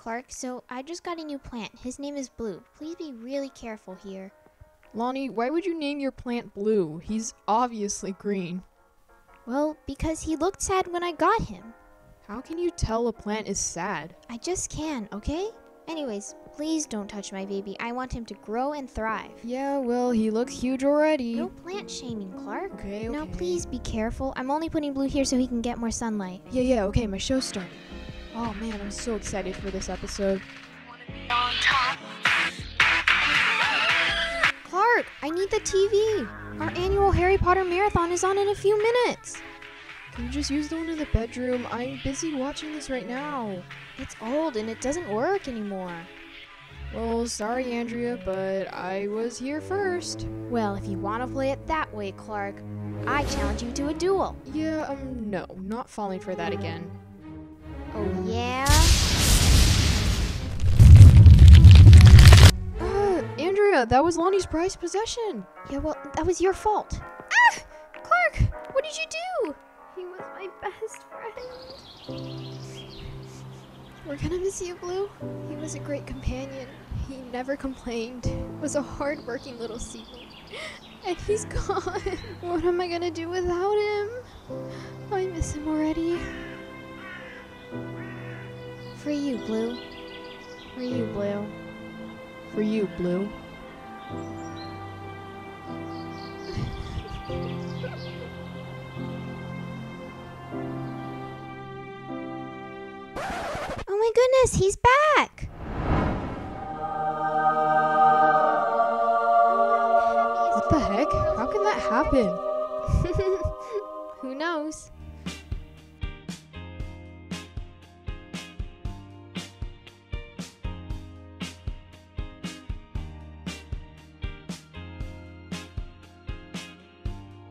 Clark, so I just got a new plant. His name is Blue. Please be really careful here. Lonnie, why would you name your plant Blue? He's obviously green. Well, because he looked sad when I got him. How can you tell a plant is sad? I just can, okay? Anyways, please don't touch my baby. I want him to grow and thrive. Yeah, well, he looks huge already. No plant shaming, Clark. Okay, now, please be careful. I'm only putting Blue here so he can get more sunlight. Yeah, okay, my show's starting. Oh, man, I'm so excited for this episode. Clark, I need the TV. Our annual Harry Potter marathon is on in a few minutes. Can you just use the one in the bedroom? I'm busy watching this right now. It's old and it doesn't work anymore. Well, sorry, Andrea, but I was here first. Well, if you want to play it that way, Clark, I challenge you to a duel. Yeah, no, not falling for that again. Oh, yeah? Andrea, that was Lonnie's prized possession. Yeah, well, that was your fault. Ah! Clark, what did you do? He was my best friend. We're gonna miss you, Blue. He was a great companion. He never complained. Was a hard-working little seagull. And he's gone. What am I gonna do without him? I miss him already. For you, Blue. For you, Blue. For you, Blue. Oh my goodness, he's back! What the heck? How can that happen? Who knows?